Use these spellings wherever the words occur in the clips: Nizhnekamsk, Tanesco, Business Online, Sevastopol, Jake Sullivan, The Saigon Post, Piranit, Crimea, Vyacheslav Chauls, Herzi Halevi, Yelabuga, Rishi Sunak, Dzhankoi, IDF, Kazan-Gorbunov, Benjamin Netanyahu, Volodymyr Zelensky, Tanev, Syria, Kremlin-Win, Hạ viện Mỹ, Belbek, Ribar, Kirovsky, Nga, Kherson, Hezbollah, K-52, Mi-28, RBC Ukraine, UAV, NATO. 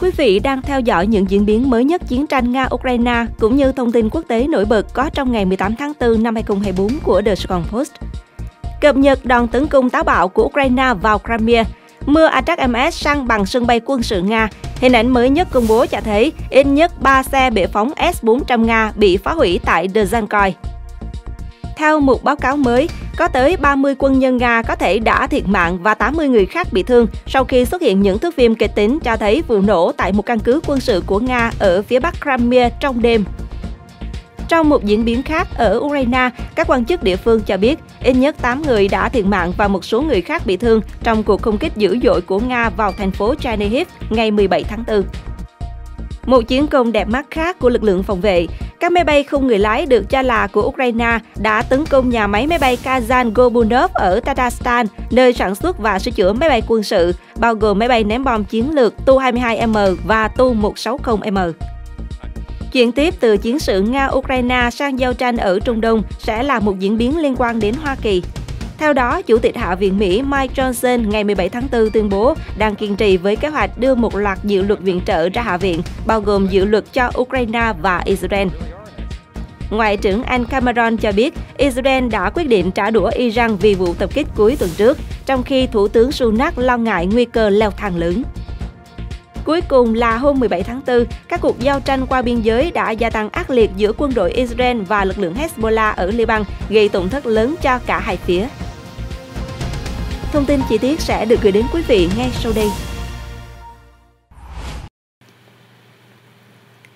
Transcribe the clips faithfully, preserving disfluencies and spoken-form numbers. Quý vị đang theo dõi những diễn biến mới nhất chiến tranh Nga-Ukraine cũng như thông tin quốc tế nổi bật có trong ngày mười tám tháng tư năm hai nghìn không trăm hai mươi tư của The Saigon Post. Cập nhật đòn tấn công táo bạo của Ukraine vào Crimea, mưa a tac m s sang bằng sân bay quân sự Nga. Hình ảnh mới nhất công bố cho thấy ít nhất ba xe bệ phóng S bốn trăm Nga bị phá hủy tại Dzhankoi. Theo một báo cáo mới, có tới ba mươi quân nhân Nga có thể đã thiệt mạng và tám mươi người khác bị thương sau khi xuất hiện những thước phim kịch tính cho thấy vụ nổ tại một căn cứ quân sự của Nga ở phía bắc Crimea trong đêm. Trong một diễn biến khác ở Ukraine, các quan chức địa phương cho biết ít nhất tám người đã thiệt mạng và một số người khác bị thương trong cuộc không kích dữ dội của Nga vào thành phố Chernihiv ngày mười bảy tháng tư. Một chiến công đẹp mắt khác của lực lượng phòng vệ, các máy bay không người lái được cho là của Ukraine đã tấn công nhà máy máy bay Kazan-Gorbunov ở Tatarstan, nơi sản xuất và sửa chữa máy bay quân sự, bao gồm máy bay ném bom chiến lược Tu hai mươi hai M và Tu một sáu không M. Chuyển tiếp từ chiến sự Nga-Ukraine sang giao tranh ở Trung Đông sẽ là một diễn biến liên quan đến Hoa Kỳ. Theo đó, Chủ tịch Hạ viện Mỹ Mike Johnson ngày mười bảy tháng tư tuyên bố đang kiên trì với kế hoạch đưa một loạt dự luật viện trợ ra Hạ viện, bao gồm dự luật cho Ukraine và Israel. Ngoại trưởng Anh Cameron cho biết Israel đã quyết định trả đũa Iran vì vụ tập kích cuối tuần trước, trong khi Thủ tướng Sunak lo ngại nguy cơ leo thang lớn. Cuối cùng là hôm mười bảy tháng tư, các cuộc giao tranh qua biên giới đã gia tăng ác liệt giữa quân đội Israel và lực lượng Hezbollah ở Lebanon, gây tổn thất lớn cho cả hai phía. Thông tin chi tiết sẽ được gửi đến quý vị ngay sau đây.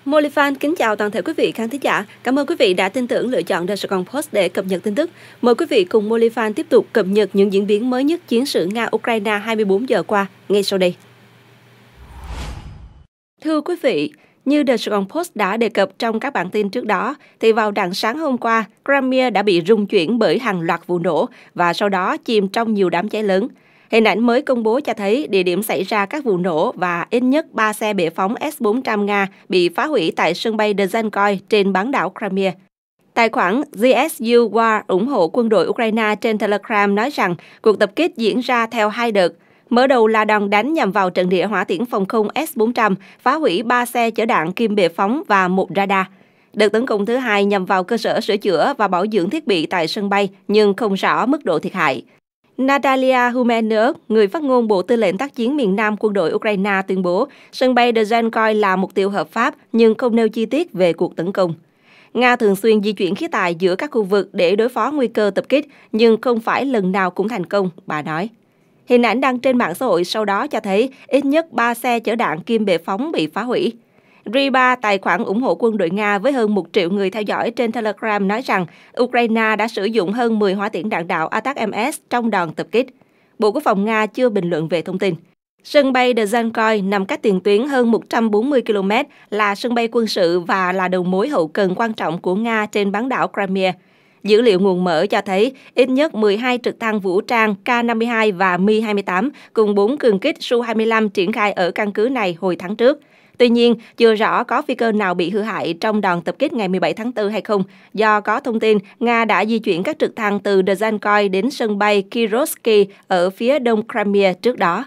Molifan kính chào toàn thể quý vị khán thính giả. Cảm ơn quý vị đã tin tưởng lựa chọn The Saigon Post để cập nhật tin tức. Mời quý vị cùng Molifan tiếp tục cập nhật những diễn biến mới nhất chiến sự Nga-Ukraine hai mươi tư giờ qua ngay sau đây. Thưa quý vị, như The Saigon Post đã đề cập trong các bản tin trước đó, thì vào rạng sáng hôm qua, Crimea đã bị rung chuyển bởi hàng loạt vụ nổ và sau đó chìm trong nhiều đám cháy lớn. Hình ảnh mới công bố cho thấy địa điểm xảy ra các vụ nổ và ít nhất ba xe bệ phóng S bốn trăm Nga bị phá hủy tại sân bay Dzhankoi trên bán đảo Crimea. Tài khoản Z S U War ủng hộ quân đội Ukraine trên Telegram nói rằng cuộc tập kích diễn ra theo hai đợt. Mở đầu là đòn đánh nhằm vào trận địa hỏa tiễn phòng không S bốn trăm, phá hủy ba xe chở đạn kim bệ phóng và một radar. Đợt tấn công thứ hai nhằm vào cơ sở sửa chữa và bảo dưỡng thiết bị tại sân bay, nhưng không rõ mức độ thiệt hại. Natalia Humenov, người phát ngôn Bộ Tư lệnh Tác chiến miền Nam quân đội Ukraine tuyên bố sân bay Dzhankoi là mục tiêu hợp pháp nhưng không nêu chi tiết về cuộc tấn công. Nga thường xuyên di chuyển khí tài giữa các khu vực để đối phó nguy cơ tập kích, nhưng không phải lần nào cũng thành công, bà nói. Hình ảnh đăng trên mạng xã hội sau đó cho thấy ít nhất ba xe chở đạn kim bệ phóng bị phá hủy. Ribar, tài khoản ủng hộ quân đội Nga với hơn một triệu người theo dõi trên Telegram nói rằng Ukraine đã sử dụng hơn mười hỏa tiễn đạn đạo a tac m s trong đòn tập kích. Bộ Quốc phòng Nga chưa bình luận về thông tin. Sân bay Dzhankoi nằm cách tiền tuyến hơn một trăm bốn mươi ki lô mét, là sân bay quân sự và là đầu mối hậu cần quan trọng của Nga trên bán đảo Crimea. Dữ liệu nguồn mở cho thấy ít nhất mười hai trực thăng vũ trang K năm mươi hai và Mi hai mươi tám cùng bốn cường kích Su hai mươi lăm triển khai ở căn cứ này hồi tháng trước. Tuy nhiên, chưa rõ có phi cơ nào bị hư hại trong đòn tập kích ngày mười bảy tháng tư hay không, do có thông tin Nga đã di chuyển các trực thăng từ Dzhankoi đến sân bay Kirovsky ở phía đông Crimea trước đó.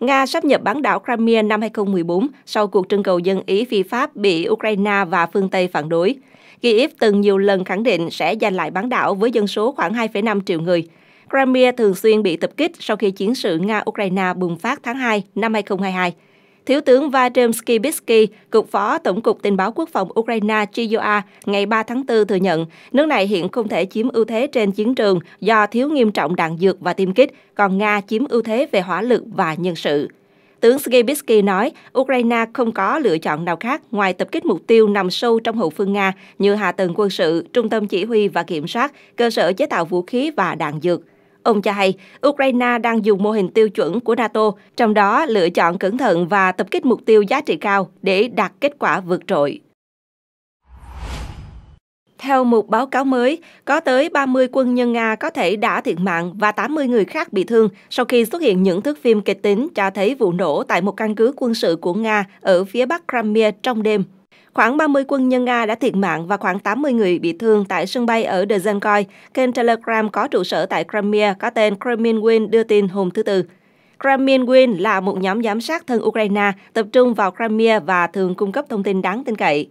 Nga sáp nhập bán đảo Crimea năm hai nghìn không trăm mười bốn sau cuộc trưng cầu dân Ý phi Pháp bị Ukraine và phương Tây phản đối. Kyiv từng nhiều lần khẳng định sẽ giành lại bán đảo với dân số khoảng hai phẩy năm triệu người. Crimea thường xuyên bị tập kích sau khi chiến sự Nga-Ukraine bùng phát tháng hai năm hai nghìn không trăm hai mươi hai. Thiếu tướng Vadim Skibitsky, Cục Phó Tổng cục Tình báo Quốc phòng Ukraine (G S U War) ngày ba tháng tư thừa nhận nước này hiện không thể chiếm ưu thế trên chiến trường do thiếu nghiêm trọng đạn dược và tiêm kích, còn Nga chiếm ưu thế về hỏa lực và nhân sự. Tướng Skibitsky nói Ukraine không có lựa chọn nào khác ngoài tập kích mục tiêu nằm sâu trong hậu phương Nga như hạ tầng quân sự, trung tâm chỉ huy và kiểm soát, cơ sở chế tạo vũ khí và đạn dược. Ông cho hay Ukraine đang dùng mô hình tiêu chuẩn của NATO, trong đó lựa chọn cẩn thận và tập kích mục tiêu giá trị cao để đạt kết quả vượt trội. Theo một báo cáo mới, có tới ba mươi quân nhân Nga có thể đã thiệt mạng và tám mươi người khác bị thương sau khi xuất hiện những thước phim kịch tính cho thấy vụ nổ tại một căn cứ quân sự của Nga ở phía bắc Crimea trong đêm. Khoảng ba mươi quân nhân Nga đã thiệt mạng và khoảng tám mươi người bị thương tại sân bay ở Dzhankoi, kênh Telegram có trụ sở tại Crimea có tên Kremlin-Win đưa tin hôm thứ Tư. Kremlin-Win là một nhóm giám sát thân Ukraine tập trung vào Crimea và thường cung cấp thông tin đáng tin cậy.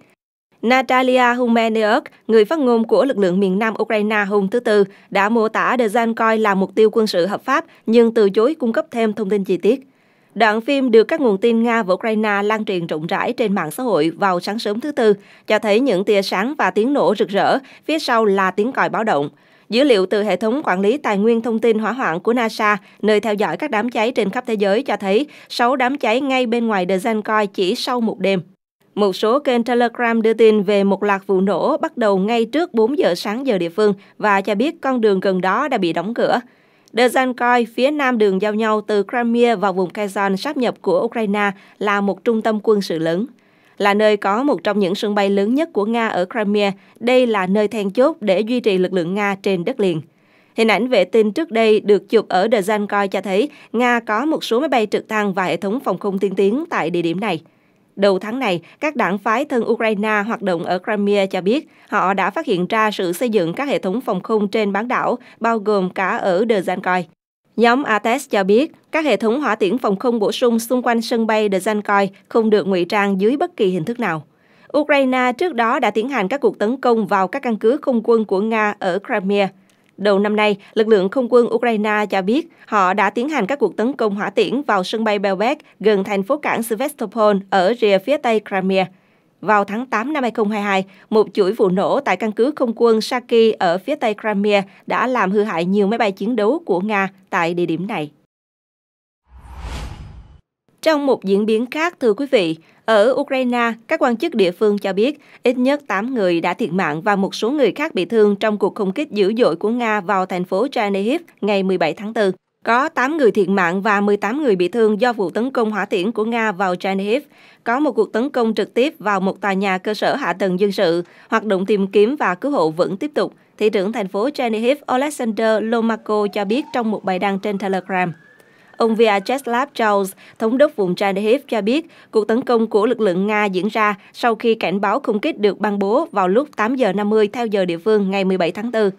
Natalia Humenov, người phát ngôn của lực lượng miền Nam Ukraine hôm thứ Tư, đã mô tả Dzhankoi là mục tiêu quân sự hợp pháp nhưng từ chối cung cấp thêm thông tin chi tiết. Đoạn phim được các nguồn tin Nga và Ukraine lan truyền rộng rãi trên mạng xã hội vào sáng sớm thứ Tư, cho thấy những tia sáng và tiếng nổ rực rỡ, phía sau là tiếng còi báo động. Dữ liệu từ hệ thống quản lý tài nguyên thông tin hỏa hoạn của NASA, nơi theo dõi các đám cháy trên khắp thế giới, cho thấy sáu đám cháy ngay bên ngoài Dzhankoi chỉ sau một đêm. Một số kênh Telegram đưa tin về một loạt vụ nổ bắt đầu ngay trước bốn giờ sáng giờ địa phương và cho biết con đường gần đó đã bị đóng cửa. Dzhankoi, phía nam đường giao nhau từ Crimea vào vùng Kherson sáp nhập của Ukraine, là một trung tâm quân sự lớn. Là nơi có một trong những sân bay lớn nhất của Nga ở Crimea, đây là nơi then chốt để duy trì lực lượng Nga trên đất liền. Hình ảnh vệ tinh trước đây được chụp ở Dzhankoi cho thấy Nga có một số máy bay trực thăng và hệ thống phòng không tiên tiến tại địa điểm này. Đầu tháng này, các đảng phái thân Ukraine hoạt động ở Crimea cho biết họ đã phát hiện ra sự xây dựng các hệ thống phòng không trên bán đảo, bao gồm cả ở Dzhankoi. Nhóm a tê a xê em ét cho biết các hệ thống hỏa tiễn phòng không bổ sung xung quanh sân bay Dzhankoi không được ngụy trang dưới bất kỳ hình thức nào. Ukraine trước đó đã tiến hành các cuộc tấn công vào các căn cứ không quân của Nga ở Crimea. Đầu năm nay, lực lượng không quân Ukraine cho biết họ đã tiến hành các cuộc tấn công hỏa tiễn vào sân bay Belbek gần thành phố cảng Sevastopol ở rìa phía tây Crimea. Vào tháng tám năm hai nghìn không trăm hai mươi hai, một chuỗi vụ nổ tại căn cứ không quân Shaki ở phía tây Crimea đã làm hư hại nhiều máy bay chiến đấu của Nga tại địa điểm này. Trong một diễn biến khác, thưa quý vị, ở Ukraine, các quan chức địa phương cho biết ít nhất tám người đã thiệt mạng và một số người khác bị thương trong cuộc không kích dữ dội của Nga vào thành phố Chernihiv ngày mười bảy tháng tư. Có tám người thiệt mạng và mười tám người bị thương do vụ tấn công hỏa tiễn của Nga vào Chernihiv. Có một cuộc tấn công trực tiếp vào một tòa nhà cơ sở hạ tầng dân sự. Hoạt động tìm kiếm và cứu hộ vẫn tiếp tục. Thị trưởng thành phố Chernihiv Oleksandr Lomako cho biết trong một bài đăng trên Telegram. Ông Vyacheslav Chauls, thống đốc vùng Chernihiv, cho biết cuộc tấn công của lực lượng Nga diễn ra sau khi cảnh báo không kích được ban bố vào lúc tám giờ năm mươi theo giờ địa phương ngày mười bảy tháng tư.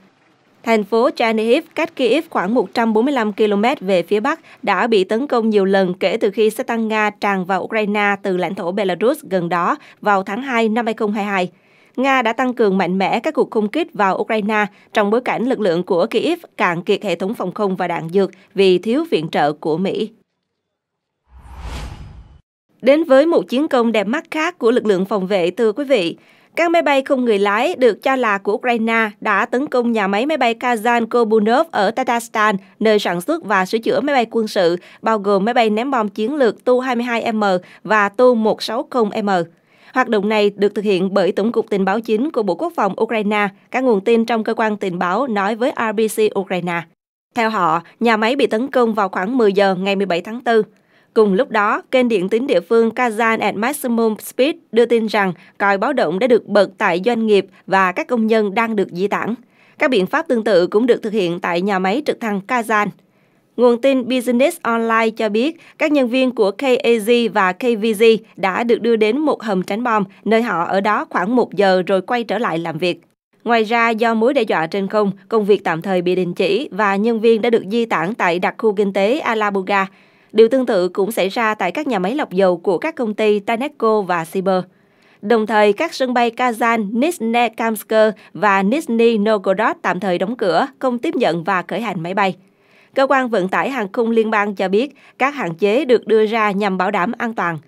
Thành phố Chernihiv, cách Kyiv khoảng một trăm bốn mươi lăm ki-lô-mét về phía bắc, đã bị tấn công nhiều lần kể từ khi xe tăng Nga tràn vào Ukraine từ lãnh thổ Belarus gần đó vào tháng hai năm hai nghìn không trăm hai mươi hai. Nga đã tăng cường mạnh mẽ các cuộc không kích vào Ukraine trong bối cảnh lực lượng của Kyiv cạn kiệt hệ thống phòng không và đạn dược vì thiếu viện trợ của Mỹ. Đến với một chiến công đẹp mắt khác của lực lượng phòng vệ, thưa quý vị, các máy bay không người lái được cho là của Ukraine đã tấn công nhà máy máy bay Kazan-Gorbunov ở Tatarstan, nơi sản xuất và sửa chữa máy bay quân sự, bao gồm máy bay ném bom chiến lược Tu hai mươi hai M và Tu một sáu không M. Hoạt động này được thực hiện bởi Tổng cục Tình báo Chính của Bộ Quốc phòng Ukraine, các nguồn tin trong cơ quan tình báo nói với rờ bê xê Ukraine. Theo họ, nhà máy bị tấn công vào khoảng mười giờ ngày mười bảy tháng tư. Cùng lúc đó, kênh điện tín địa phương Kazan at Maximum Speed đưa tin rằng còi báo động đã được bật tại doanh nghiệp và các công nhân đang được di tản. Các biện pháp tương tự cũng được thực hiện tại nhà máy trực thăng Kazan. Nguồn tin Business Online cho biết các nhân viên của ca a giê và ca vê giê đã được đưa đến một hầm tránh bom, nơi họ ở đó khoảng một giờ rồi quay trở lại làm việc. Ngoài ra, do mối đe dọa trên không, công việc tạm thời bị đình chỉ và nhân viên đã được di tản tại đặc khu kinh tế Alabuga. Điều tương tự cũng xảy ra tại các nhà máy lọc dầu của các công ty Tanesco và Siber. Đồng thời, các sân bay Kazan, Nizhnekamsk và Nizhny Novgorod tạm thời đóng cửa, không tiếp nhận và khởi hành máy bay. Cơ quan Vận tải Hàng không Liên bang cho biết các hạn chế được đưa ra nhằm bảo đảm an toàn.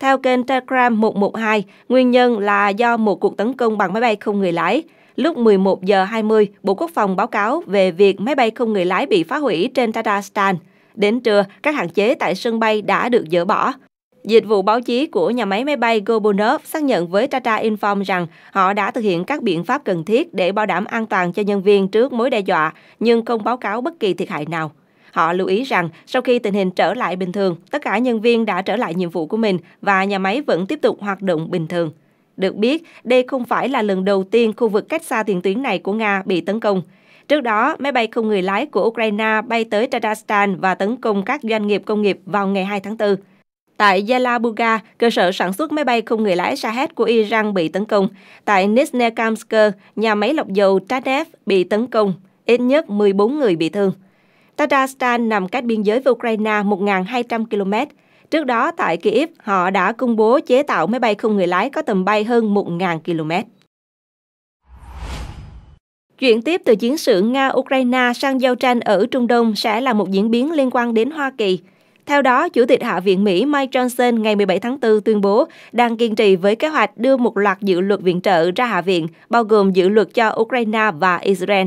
Theo kênh Telegram một một hai, nguyên nhân là do một cuộc tấn công bằng máy bay không người lái. Lúc mười một giờ hai mươi, Bộ Quốc phòng báo cáo về việc máy bay không người lái bị phá hủy trên Tatarstan. Đến trưa, các hạn chế tại sân bay đã được dỡ bỏ. Dịch vụ báo chí của nhà máy máy bay Gorbunov xác nhận với Tata Inform rằng họ đã thực hiện các biện pháp cần thiết để bảo đảm an toàn cho nhân viên trước mối đe dọa, nhưng không báo cáo bất kỳ thiệt hại nào. Họ lưu ý rằng sau khi tình hình trở lại bình thường, tất cả nhân viên đã trở lại nhiệm vụ của mình và nhà máy vẫn tiếp tục hoạt động bình thường. Được biết, đây không phải là lần đầu tiên khu vực cách xa tiền tuyến này của Nga bị tấn công. Trước đó, máy bay không người lái của Ukraine bay tới Tatarstan và tấn công các doanh nghiệp công nghiệp vào ngày hai tháng tư. Tại Yelabuga, cơ sở sản xuất máy bay không người lái Shahed của Iran bị tấn công. Tại Nizhnekamsk, nhà máy lọc dầu Tanev bị tấn công, ít nhất mười bốn người bị thương. Tatarstan nằm cách biên giới với Ukraine một nghìn hai trăm ki lô mét. Trước đó, tại Kyiv, họ đã công bố chế tạo máy bay không người lái có tầm bay hơn một nghìn ki lô mét. Chuyển tiếp từ chiến sự Nga-Ukraine sang giao tranh ở Trung Đông sẽ là một diễn biến liên quan đến Hoa Kỳ. Theo đó, Chủ tịch Hạ viện Mỹ Mike Johnson ngày mười bảy tháng tư tuyên bố đang kiên trì với kế hoạch đưa một loạt dự luật viện trợ ra Hạ viện, bao gồm dự luật cho Ukraine và Israel.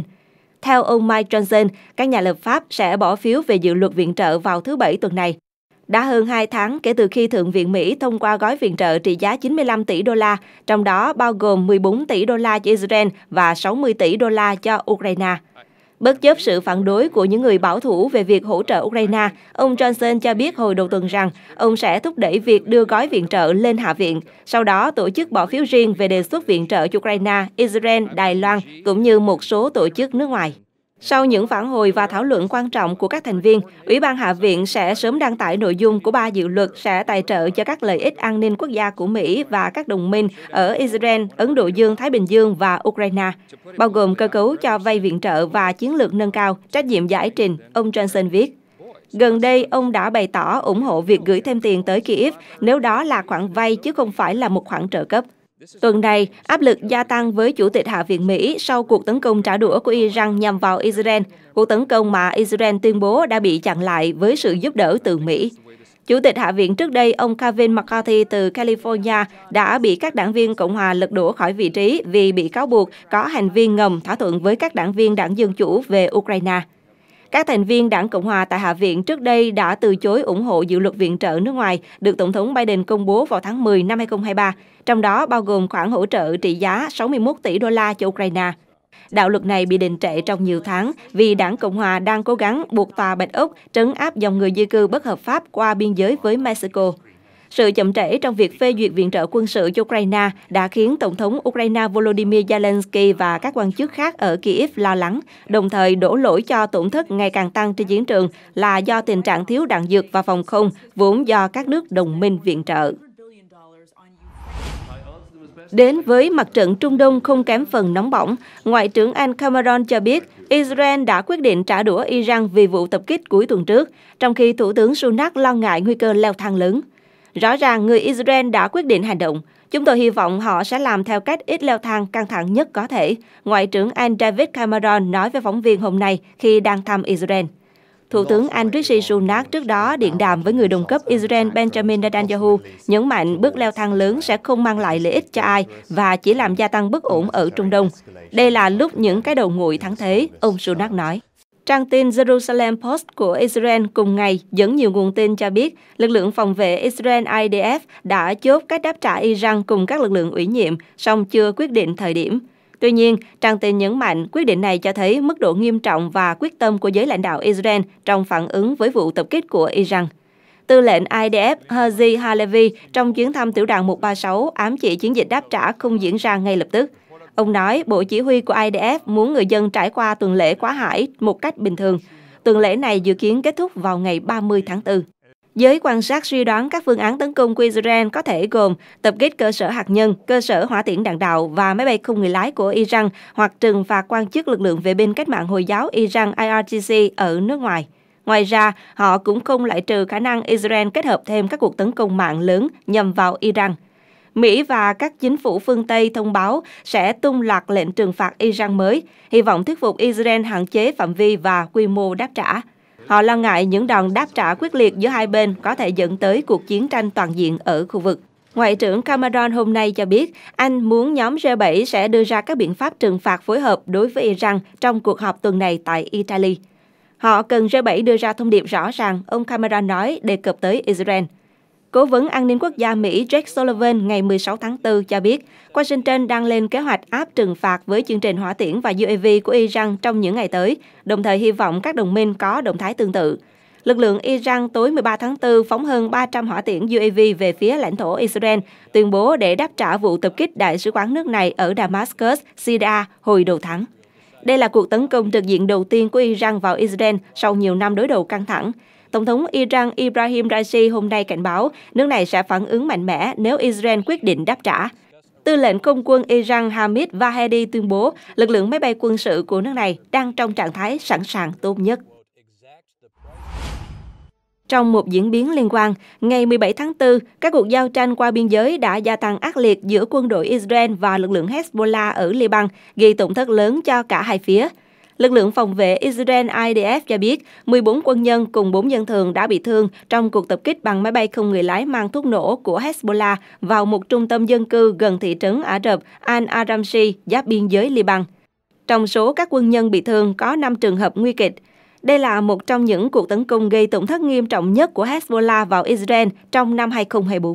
Theo ông Mike Johnson, các nhà lập pháp sẽ bỏ phiếu về dự luật viện trợ vào thứ Bảy tuần này. Đã hơn hai tháng kể từ khi Thượng viện Mỹ thông qua gói viện trợ trị giá chín mươi lăm tỷ đô la, trong đó bao gồm mười bốn tỷ đô la cho Israel và sáu mươi tỷ đô la cho Ukraine. Bất chấp sự phản đối của những người bảo thủ về việc hỗ trợ Ukraine, ông Johnson cho biết hồi đầu tuần rằng ông sẽ thúc đẩy việc đưa gói viện trợ lên Hạ viện, sau đó tổ chức bỏ phiếu riêng về đề xuất viện trợ cho Ukraine, Israel, Đài Loan, cũng như một số tổ chức nước ngoài. Sau những phản hồi và thảo luận quan trọng của các thành viên, Ủy ban Hạ viện sẽ sớm đăng tải nội dung của ba dự luật sẽ tài trợ cho các lợi ích an ninh quốc gia của Mỹ và các đồng minh ở Israel, Ấn Độ Dương, Thái Bình Dương và Ukraine, bao gồm cơ cấu cho vay viện trợ và chiến lược nâng cao, trách nhiệm giải trình, ông Johnson viết. Gần đây, ông đã bày tỏ ủng hộ việc gửi thêm tiền tới Kyiv nếu đó là khoản vay chứ không phải là một khoản trợ cấp. Tuần này, áp lực gia tăng với Chủ tịch Hạ viện Mỹ sau cuộc tấn công trả đũa của Iran nhằm vào Israel, cuộc tấn công mà Israel tuyên bố đã bị chặn lại với sự giúp đỡ từ Mỹ. Chủ tịch Hạ viện trước đây, ông Kevin McCarthy từ California, đã bị các đảng viên Cộng hòa lật đổ khỏi vị trí vì bị cáo buộc có hành vi ngầm thỏa thuận với các đảng viên đảng Dân Chủ về Ukraine. Các thành viên đảng Cộng hòa tại Hạ viện trước đây đã từ chối ủng hộ dự luật viện trợ nước ngoài được Tổng thống Biden công bố vào tháng mười năm hai nghìn không trăm hai mươi ba, trong đó bao gồm khoản hỗ trợ trị giá sáu mươi mốt tỷ đô la cho Ukraine. Đạo luật này bị đình trệ trong nhiều tháng vì đảng Cộng hòa đang cố gắng buộc Tòa Bạch Ốc trấn áp dòng người di cư bất hợp pháp qua biên giới với Mexico. Sự chậm trễ trong việc phê duyệt viện trợ quân sự cho Ukraine đã khiến Tổng thống Ukraine Volodymyr Zelensky và các quan chức khác ở Kyiv lo lắng, đồng thời đổ lỗi cho tổn thất ngày càng tăng trên chiến trường là do tình trạng thiếu đạn dược và phòng không vốn do các nước đồng minh viện trợ. Đến với mặt trận Trung Đông không kém phần nóng bỏng, Ngoại trưởng Anh Cameron cho biết Israel đã quyết định trả đũa Iran vì vụ tập kích cuối tuần trước, trong khi Thủ tướng Sunak lo ngại nguy cơ leo thang lớn. Rõ ràng người Israel đã quyết định hành động. Chúng tôi hy vọng họ sẽ làm theo cách ít leo thang căng thẳng nhất có thể, Ngoại trưởng Anh David Cameron nói với phóng viên hôm nay khi đang thăm Israel. Thủ tướng Anh Rishi Sunak trước đó điện đàm với người đồng cấp Israel Benjamin Netanyahu, nhấn mạnh bước leo thang lớn sẽ không mang lại lợi ích cho ai và chỉ làm gia tăng bất ổn ở Trung Đông. Đây là lúc những cái đầu nguội thắng thế, ông Sunak nói. Trang tin Jerusalem Post của Israel cùng ngày dẫn nhiều nguồn tin cho biết lực lượng phòng vệ Israel I D F đã chốt cách đáp trả Iran cùng các lực lượng ủy nhiệm, song chưa quyết định thời điểm. Tuy nhiên, trang tin nhấn mạnh quyết định này cho thấy mức độ nghiêm trọng và quyết tâm của giới lãnh đạo Israel trong phản ứng với vụ tập kích của Iran. Tư lệnh I D F Herzi Halevi trong chuyến thăm tiểu đoàn một ba sáu ám chỉ chiến dịch đáp trả không diễn ra ngay lập tức. Ông nói Bộ Chỉ huy của I D F muốn người dân trải qua tuần lễ quá hải một cách bình thường. Tuần lễ này dự kiến kết thúc vào ngày ba mươi tháng tư. Giới quan sát suy đoán các phương án tấn công của Israel có thể gồm tập kích cơ sở hạt nhân, cơ sở hỏa tiễn đạn đạo và máy bay không người lái của Iran hoặc trừng phạt quan chức lực lượng vệ binh cách mạng Hồi giáo Iran I R G C ở nước ngoài. Ngoài ra, họ cũng không loại trừ khả năng Israel kết hợp thêm các cuộc tấn công mạng lớn nhằm vào Iran. Mỹ và các chính phủ phương Tây thông báo sẽ tung loạt lệnh trừng phạt Iran mới, hy vọng thuyết phục Israel hạn chế phạm vi và quy mô đáp trả. Họ lo ngại những đòn đáp trả quyết liệt giữa hai bên có thể dẫn tới cuộc chiến tranh toàn diện ở khu vực. Ngoại trưởng Cameron hôm nay cho biết Anh muốn nhóm G bảy sẽ đưa ra các biện pháp trừng phạt phối hợp đối với Iran trong cuộc họp tuần này tại Italy. Họ cần G bảy đưa ra thông điệp rõ ràng, ông Cameron nói, đề cập tới Israel. Cố vấn an ninh quốc gia Mỹ Jake Sullivan ngày mười sáu tháng tư cho biết Washington đang lên kế hoạch áp trừng phạt với chương trình hỏa tiễn và U A V của Iran trong những ngày tới, đồng thời hy vọng các đồng minh có động thái tương tự. Lực lượng Iran tối mười ba tháng tư phóng hơn ba trăm hỏa tiễn U A V về phía lãnh thổ Israel, tuyên bố để đáp trả vụ tập kích đại sứ quán nước này ở Damascus, Syria hồi đầu tháng. Đây là cuộc tấn công trực diện đầu tiên của Iran vào Israel sau nhiều năm đối đầu căng thẳng. Tổng thống Iran Ibrahim Raisi hôm nay cảnh báo nước này sẽ phản ứng mạnh mẽ nếu Israel quyết định đáp trả. Tư lệnh không quân Iran Hamid Vahedi tuyên bố lực lượng máy bay quân sự của nước này đang trong trạng thái sẵn sàng tốt nhất. Trong một diễn biến liên quan, ngày mười bảy tháng tư, các cuộc giao tranh qua biên giới đã gia tăng ác liệt giữa quân đội Israel và lực lượng Hezbollah ở Lebanon, gây tổn thất lớn cho cả hai phía. Lực lượng phòng vệ Israel I D F cho biết mười bốn quân nhân cùng bốn dân thường đã bị thương trong cuộc tập kích bằng máy bay không người lái mang thuốc nổ của Hezbollah vào một trung tâm dân cư gần thị trấn Ả Rập Al-Aramshi, giáp biên giới Liban. Trong số các quân nhân bị thương có năm trường hợp nguy kịch. Đây là một trong những cuộc tấn công gây tổn thất nghiêm trọng nhất của Hezbollah vào Israel trong năm hai không hai tư.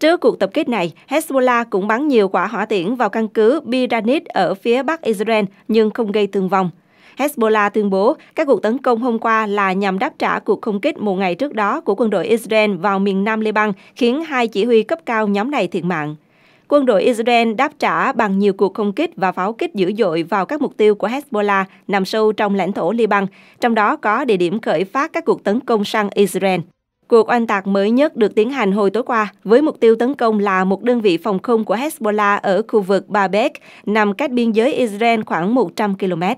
Trước cuộc tập kích này, Hezbollah cũng bắn nhiều quả hỏa tiễn vào căn cứ Piranit ở phía bắc Israel nhưng không gây thương vong. Hezbollah tuyên bố các cuộc tấn công hôm qua là nhằm đáp trả cuộc không kích một ngày trước đó của quân đội Israel vào miền nam Liban, khiến hai chỉ huy cấp cao nhóm này thiệt mạng. Quân đội Israel đáp trả bằng nhiều cuộc không kích và pháo kích dữ dội vào các mục tiêu của Hezbollah nằm sâu trong lãnh thổ Liban, trong đó có địa điểm khởi phát các cuộc tấn công sang Israel. Cuộc oanh tạc mới nhất được tiến hành hồi tối qua với mục tiêu tấn công là một đơn vị phòng không của Hezbollah ở khu vực Babek, nằm cách biên giới Israel khoảng một trăm ki lô mét.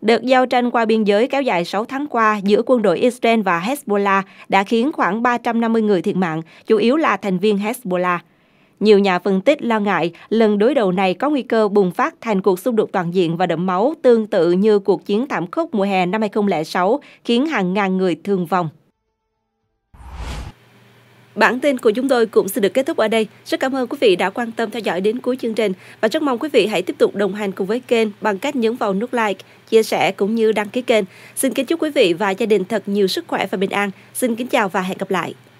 Đợt giao tranh qua biên giới kéo dài sáu tháng qua giữa quân đội Israel và Hezbollah đã khiến khoảng ba trăm năm mươi người thiệt mạng, chủ yếu là thành viên Hezbollah. Nhiều nhà phân tích lo ngại lần đối đầu này có nguy cơ bùng phát thành cuộc xung đột toàn diện và đẫm máu tương tự như cuộc chiến thảm khốc mùa hè năm hai không không sáu, khiến hàng ngàn người thương vong. Bản tin của chúng tôi cũng xin được kết thúc ở đây. Rất cảm ơn quý vị đã quan tâm theo dõi đến cuối chương trình và rất mong quý vị hãy tiếp tục đồng hành cùng với kênh bằng cách nhấn vào nút like, chia sẻ cũng như đăng ký kênh. Xin kính chúc quý vị và gia đình thật nhiều sức khỏe và bình an. Xin kính chào và hẹn gặp lại.